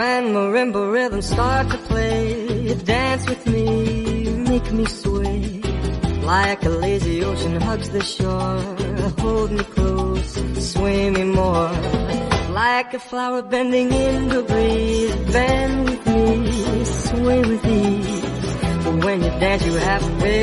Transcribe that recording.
When marimba rhythms start to play, dance with me, make me sway. Like a lazy ocean hugs the shore, hold me close, sway me more. Like a flower bending in the breeze, bend with me, sway with ease. When you dance you have to pay.